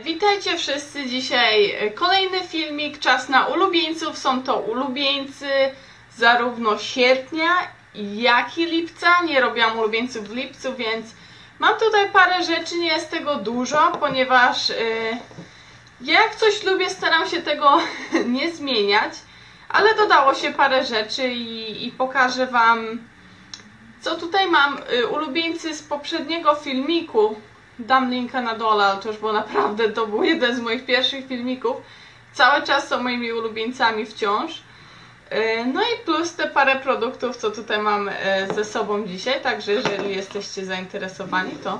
Witajcie wszyscy, dzisiaj kolejny filmik, czas na ulubieńców. Są to ulubieńcy zarówno sierpnia, jak i lipca. Nie robiłam ulubieńców w lipcu, więc mam tutaj parę rzeczy, nie jest tego dużo, ponieważ jak coś lubię, staram się tego nie zmieniać, ale dodało się parę rzeczy i pokażę Wam, co tutaj mam. Ulubieńcy z poprzedniego filmiku, dam linka na dole, ale to już było naprawdę, to był jeden z moich pierwszych filmików, cały czas są moimi ulubieńcami wciąż. No i plus te parę produktów, co tutaj mam ze sobą dzisiaj, także jeżeli jesteście zainteresowani, to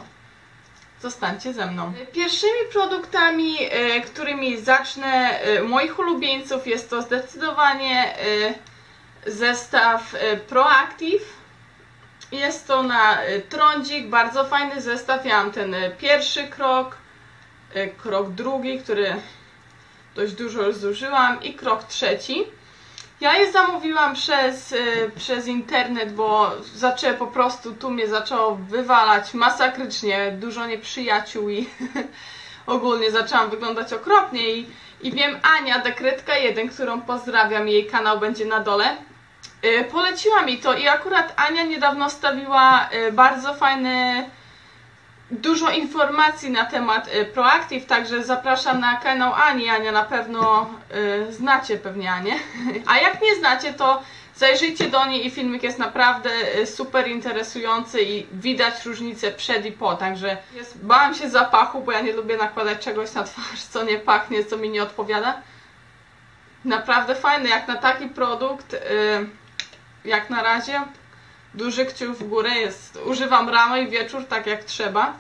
zostańcie ze mną. Pierwszymi produktami, którymi zacznę, moich ulubieńców, jest to zdecydowanie zestaw Proactive. Jest to na trądzik, bardzo fajny zestaw. Ja mam ten pierwszy krok, krok drugi, który dość dużo już zużyłam, i krok trzeci. Ja je zamówiłam przez internet, bo zaczęły po prostu, tu mnie zaczęło wywalać masakrycznie, dużo nieprzyjaciół i ogólnie zaczęłam wyglądać okropnie i wiem, Ania Dekretka1, którą pozdrawiam, jej kanał będzie na dole, poleciła mi to i akurat Ania niedawno stawiła bardzo fajny, dużo informacji na temat Proactive, także zapraszam na kanał Ani. Ania na pewno znacie pewnie Anię, a jak nie znacie, to zajrzyjcie do niej i filmik jest naprawdę super interesujący i widać różnicę przed i po, także bałam się zapachu, bo ja nie lubię nakładać czegoś na twarz, co nie pachnie, co mi nie odpowiada. Naprawdę fajny, jak na taki produkt, jak na razie duży kciuk w górę jest. Używam rano i wieczór, tak jak trzeba.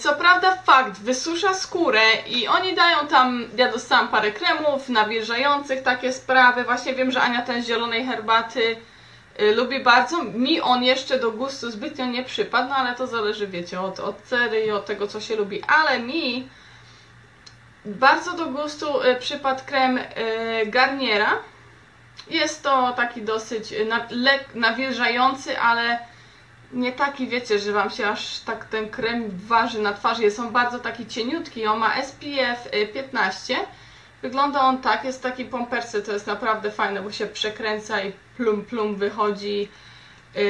Co prawda fakt, wysusza skórę i oni dają tam, ja dostałam parę kremów nawilżających, takie sprawy. Właśnie wiem, że Ania ten z zielonej herbaty lubi bardzo. Mi on jeszcze do gustu zbytnio nie przypadł, no ale to zależy, wiecie, od cery i od tego, co się lubi. Ale mi bardzo do gustu przypadł krem Garniera. Jest to taki dosyć nawilżający, ale nie taki, wiecie, że Wam się aż tak ten krem waży na twarzy. Jest on bardzo taki cieniutki, on ma SPF 15. Wygląda on tak, jest taki pompercy, to jest naprawdę fajne, bo się przekręca i plum plum wychodzi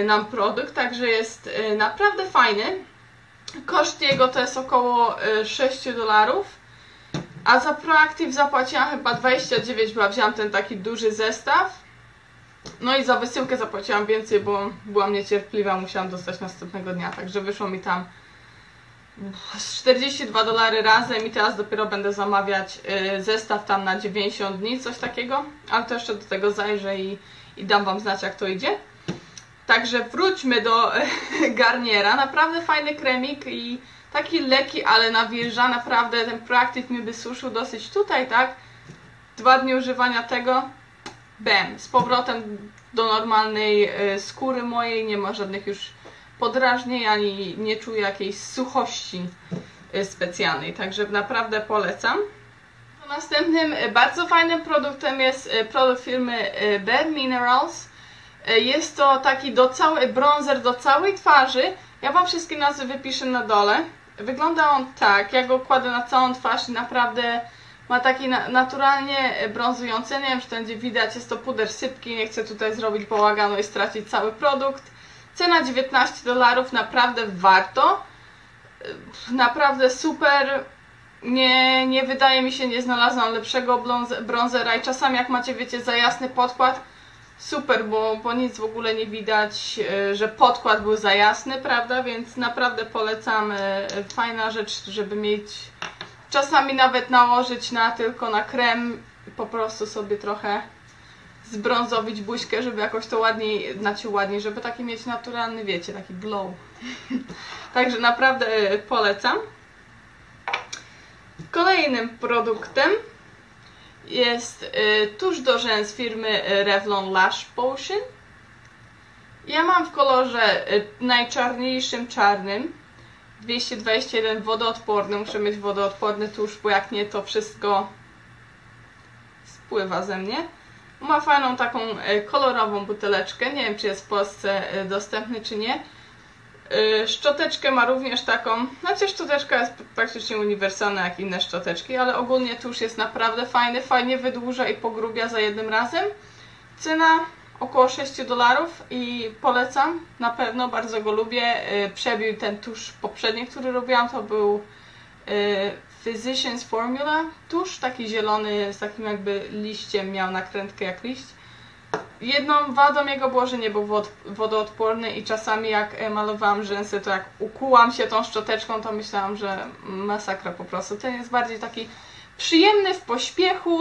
nam produkt, także jest naprawdę fajny. Koszt jego to jest około $6. A za Proactive zapłaciłam chyba 29, bo wziąłam ten taki duży zestaw. No i za wysyłkę zapłaciłam więcej, bo byłam niecierpliwa, musiałam dostać następnego dnia. Także wyszło mi tam $42 razem i teraz dopiero będę zamawiać zestaw tam na 90 dni, coś takiego. Ale to jeszcze do tego zajrzę i dam Wam znać, jak to idzie. Także wróćmy do Garniera. Naprawdę fajny kremik i taki lekki, ale nawilża, naprawdę ten Proactive mi wysuszył dosyć tutaj, tak? 2 dni używania tego, bam, z powrotem do normalnej skóry mojej, nie ma żadnych już podrażnień, ani nie czuję jakiejś suchości specjalnej, także naprawdę polecam. Następnym bardzo fajnym produktem jest produkt firmy bareMinerals. Jest to taki bronzer do całej twarzy. Ja Wam wszystkie nazwy wypiszę na dole. Wygląda on tak, ja go kładę na całą twarz i naprawdę ma taki naturalnie brązujący. Nie wiem, czy to będzie widać, jest to puder sypki, nie chcę tutaj zrobić bałaganu i stracić cały produkt. Cena $19, naprawdę warto. Naprawdę super. Nie wydaje mi się, nie znalazłam lepszego bronzera i czasami jak macie, wiecie, za jasny podkład, super, bo nic w ogóle nie widać, że podkład był za jasny, prawda? Więc naprawdę polecam. Fajna rzecz, żeby mieć, czasami nawet nałożyć tylko na krem, po prostu sobie trochę zbrązowić buźkę, żeby jakoś to ładniej, żeby taki mieć naturalny, wiecie, taki glow. Także naprawdę polecam. Kolejnym produktem jest tusz do rzęs firmy Revlon Lash Potion. Ja mam w kolorze najczarniejszym czarnym, 221 wodoodporny. Muszę mieć wodoodporny tusz, bo jak nie, to wszystko spływa ze mnie. Ma fajną taką kolorową buteleczkę, nie wiem czy jest w Polsce dostępny czy nie. Szczoteczkę ma również taką, znaczy szczoteczka jest praktycznie uniwersalna jak inne szczoteczki, ale ogólnie tusz jest naprawdę fajny, fajnie wydłuża i pogrubia za jednym razem. Cena około $6 i polecam, na pewno, bardzo go lubię. Przebił ten tusz poprzedni, który robiłam, to był Physicians Formula tusz, taki zielony z takim jakby liściem, miał nakrętkę jak liść. Jedną wadą jego było, że nie był wodoodporny i czasami jak malowałam rzęsy, to jak ukułam się tą szczoteczką, to myślałam, że masakra po prostu. Ten jest bardziej taki przyjemny w pośpiechu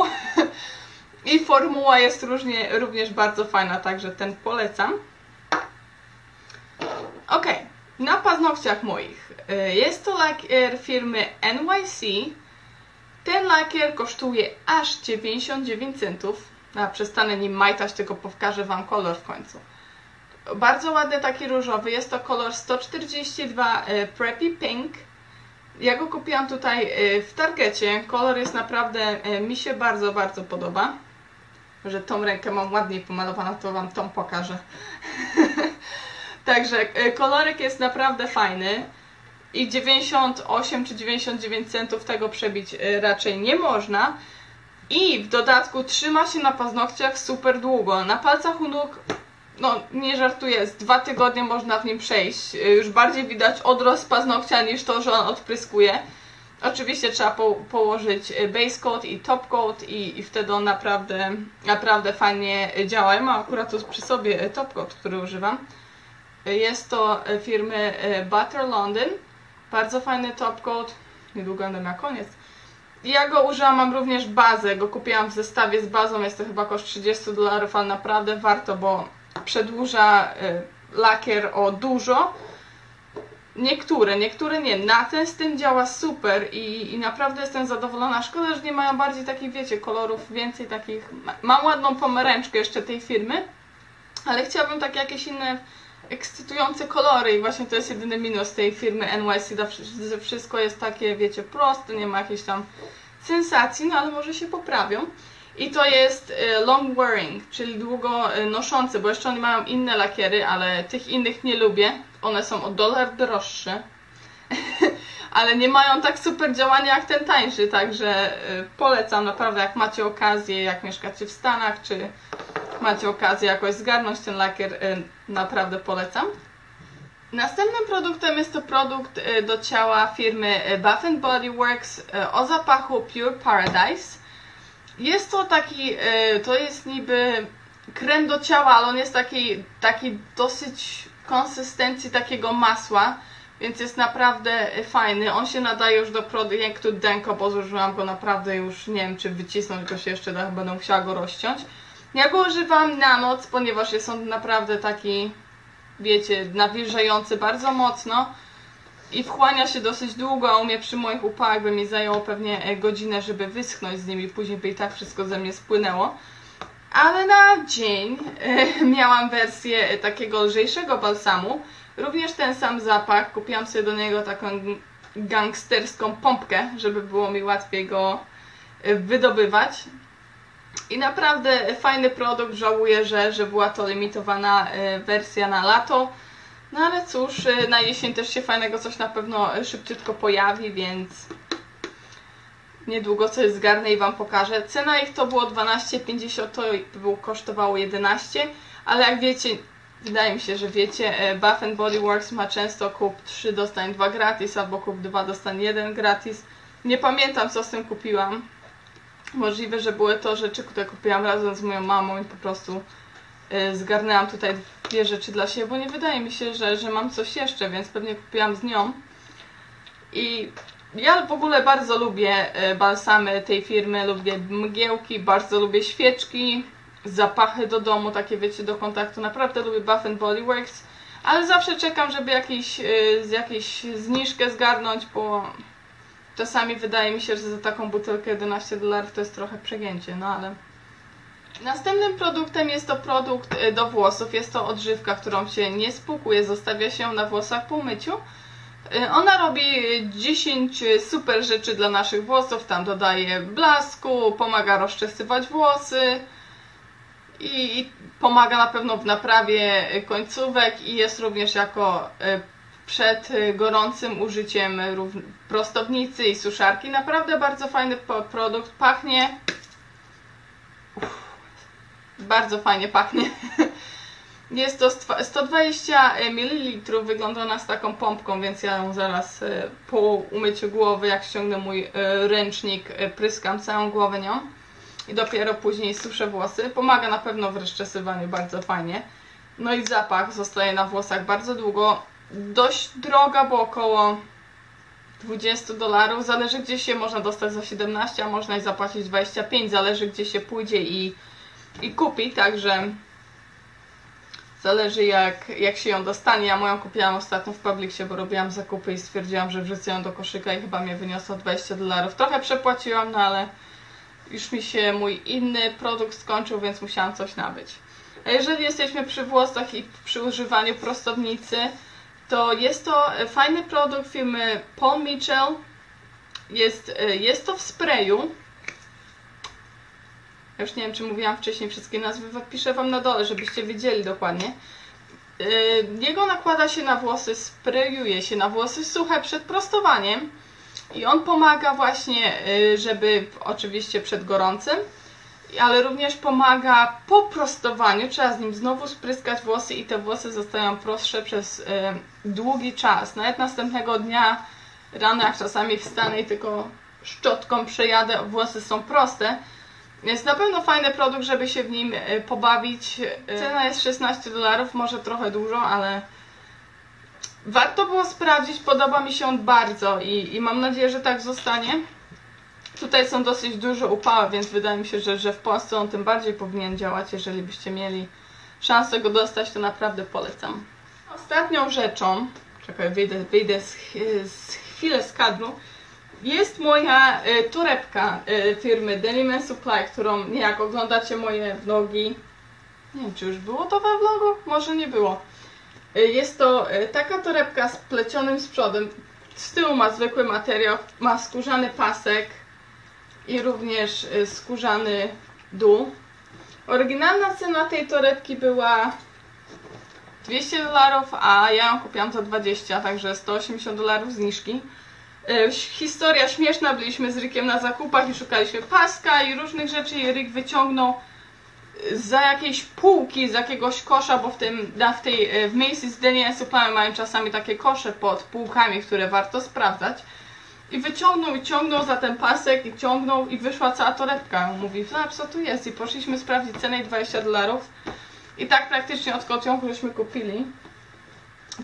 i formuła jest również bardzo fajna, także ten polecam. Ok, na paznokciach moich jest to lakier firmy NYC. Ten lakier kosztuje aż 99 centów. A przestanę nim majtać, tylko pokażę Wam kolor w końcu. Bardzo ładny, taki różowy. Jest to kolor 142 Preppy Pink. Ja go kupiłam tutaj w Targecie. Kolor jest naprawdę, mi się bardzo, bardzo podoba. Że tą rękę mam ładniej pomalowaną, to Wam tą pokażę. Także kolorek jest naprawdę fajny. I 98 czy 99 centów tego przebić raczej nie można. I w dodatku trzyma się na paznokciach super długo. Na palcach u nóg, no nie żartuję, z 2 tygodnie można w nim przejść. Już bardziej widać odrost paznokcia niż to, że on odpryskuje. Oczywiście trzeba położyć base coat i top coat i wtedy on naprawdę fajnie działa. Ja mam akurat tu przy sobie top coat, który używam. Jest to firmy Butter London. Bardzo fajny top coat. Niedługo będę miała koniec. Ja go użyłam, mam również bazę, go kupiłam w zestawie z bazą, jest to chyba koszt $30, ale naprawdę warto, bo przedłuża lakier o dużo. Niektóre nie, na ten z tym działa super i naprawdę jestem zadowolona. Szkoda, że nie mają bardziej takich, wiecie, kolorów, więcej takich. Mam ładną pomarańczkę jeszcze tej firmy, ale chciałabym takie jakieś inne ekscytujące kolory i właśnie to jest jedyny minus tej firmy NYC, że wszystko jest takie, wiecie, proste, nie ma jakiejś tam sensacji, no ale może się poprawią. I to jest long wearing, czyli długo noszący, bo jeszcze oni mają inne lakiery, ale tych innych nie lubię, one są o $1 droższe, ale nie mają tak super działania jak ten tańszy, także polecam naprawdę, jak macie okazję, jak mieszkacie w Stanach, czy macie okazję jakoś zgarnąć ten lakier, naprawdę polecam. Następnym produktem jest to produkt do ciała firmy Bath & Body Works o zapachu Pure Paradise. Jest to taki, to jest niby krem do ciała, ale on jest taki dosyć konsystencji takiego masła, więc jest naprawdę fajny. On się nadaje już do produktu Denko, bo zużyłam go naprawdę już, nie wiem czy wycisnąć go się jeszcze da, będę musiała go rozciąć. Ja go używam na noc, ponieważ jest on naprawdę taki, wiecie, nawilżający bardzo mocno i wchłania się dosyć długo, a u mnie przy moich upałach by mi zajęło pewnie godzinę, żeby wyschnąć z nimi, później by i tak wszystko ze mnie spłynęło. Ale na dzień miałam wersję takiego lżejszego balsamu, również ten sam zapach, kupiłam sobie do niego taką gangsterską pompkę, żeby było mi łatwiej go wydobywać. I naprawdę fajny produkt, żałuję, że była to limitowana wersja na lato. No ale cóż, na jesień też się fajnego coś na pewno szybciutko pojawi, więc niedługo coś zgarnę i Wam pokażę. Cena ich to było $12,50, to kosztowało $11, ale jak wiecie, wydaje mi się, że wiecie, Bath & Body Works ma często kup 3 dostań 2 gratis, albo kup 2 dostań 1 gratis. Nie pamiętam co z tym kupiłam. Możliwe, że były to rzeczy, które kupiłam razem z moją mamą i po prostu zgarnęłam tutaj 2 rzeczy dla siebie, bo nie wydaje mi się, że mam coś jeszcze, więc pewnie kupiłam z nią. I ja w ogóle bardzo lubię balsamy tej firmy, lubię mgiełki, bardzo lubię świeczki, zapachy do domu, takie wiecie, do kontaktu. Naprawdę lubię Bath & Body Works, ale zawsze czekam, żeby jakąś zniżkę zgarnąć, bo czasami wydaje mi się, że za taką butelkę $11 to jest trochę przegięcie, no ale. Następnym produktem jest to produkt do włosów. Jest to odżywka, którą się nie spłukuje, zostawia się na włosach po myciu. Ona robi 10 super rzeczy dla naszych włosów. Tam dodaje blasku, pomaga rozczesywać włosy. i pomaga na pewno w naprawie końcówek i jest również jako przed gorącym użyciem prostownicy i suszarki. Naprawdę bardzo fajny produkt, pachnie. Bardzo fajnie pachnie. Jest to 120 ml, wygląda ona z taką pompką, więc ja ją zaraz po umyciu głowy, jak ściągnę mój ręcznik, pryskam całą głowę nią i dopiero później suszę włosy. Pomaga na pewno w rozczesywaniu bardzo fajnie. No i zapach zostaje na włosach bardzo długo. Dość droga, bo około $20. Zależy gdzie się można dostać za 17, a można i zapłacić 25. Zależy gdzie się pójdzie i kupi, także zależy jak się ją dostanie. Ja moją kupiłam ostatnio w Publixie, bo robiłam zakupy i stwierdziłam, że wrzucę ją do koszyka i chyba mnie wyniosła $20. Trochę przepłaciłam, no ale już mi się mój inny produkt skończył, więc musiałam coś nabyć. A jeżeli jesteśmy przy włosach i przy używaniu prostownicy, to jest to fajny produkt firmy Paul Mitchell. Jest to w sprayu. Ja już nie wiem, czy mówiłam wcześniej, wszystkie nazwy wpiszę Wam na dole, żebyście wiedzieli dokładnie. Jego nakłada się na włosy, sprayuje się na włosy suche przed prostowaniem i on pomaga właśnie, żeby oczywiście przed gorącym, ale również pomaga po prostowaniu. Trzeba z nim znowu spryskać włosy i te włosy zostają prostsze przez długi czas. Nawet następnego dnia rano, jak czasami wstanę i tylko szczotką przejadę, włosy są proste. Jest na pewno fajny produkt, żeby się w nim pobawić. Cena jest $16, może trochę dużo, ale warto było sprawdzić. Podoba mi się on bardzo i mam nadzieję, że tak zostanie. Tutaj są dosyć duże upały, więc wydaje mi się, że w Polsce on tym bardziej powinien działać. Jeżeli byście mieli szansę go dostać, to naprawdę polecam. Ostatnią rzeczą, czekaj, wyjdę z chwilę z kadru, jest moja torebka firmy Denim & Supply, którą, jak oglądacie moje vlogi, nie wiem, czy już było to we vlogu? Może nie było. Jest to taka torebka z plecionym z przodem. Z tyłu ma zwykły materiał, ma skórzany pasek i również skórzany dół. Oryginalna cena tej torebki była $200, a ja ją kupiłam za 20, także $180 zniżki. Historia śmieszna, byliśmy z Rickiem na zakupach i szukaliśmy paska i różnych rzeczy i Rick wyciągnął za jakiejś półki, z jakiegoś kosza, bo w Macy's Denim & Supply mają czasami takie kosze pod półkami, które warto sprawdzać. I wyciągnął i ciągnął za ten pasek i ciągnął i wyszła cała torebka. Mówi, co tu jest? I poszliśmy sprawdzić cenę i $20. I tak praktycznie odkąd ją żeśmy kupili.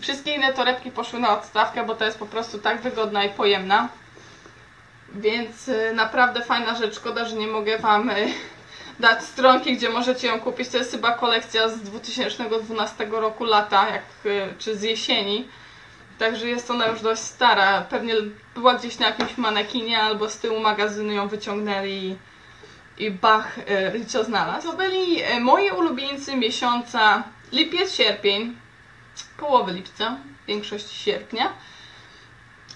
Wszystkie inne torebki poszły na odstawkę, bo to jest po prostu tak wygodna i pojemna. Więc naprawdę fajna rzecz. Szkoda, że nie mogę Wam dać stronki, gdzie możecie ją kupić. To jest chyba kolekcja z 2012 roku lata, czy z jesieni. Także jest ona już dość stara. Pewnie była gdzieś na jakimś manekinie albo z tyłu magazynu ją wyciągnęli i bach, Ricio znalazł. To byli moi ulubieńcy miesiąca lipiec, sierpień. Połowy lipca, większość sierpnia.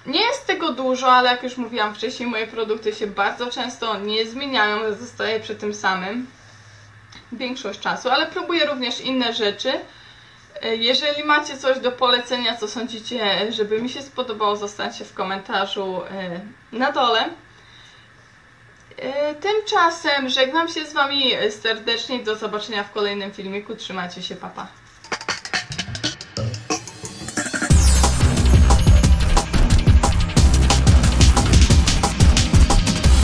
Nie jest tego dużo, ale jak już mówiłam wcześniej, moje produkty się bardzo często nie zmieniają, zostaję przy tym samym większość czasu, ale próbuję również inne rzeczy. Jeżeli macie coś do polecenia, co sądzicie, żeby mi się spodobało, zostańcie w komentarzu na dole. Tymczasem żegnam się z Wami serdecznie, do zobaczenia w kolejnym filmiku, trzymajcie się, pa pa.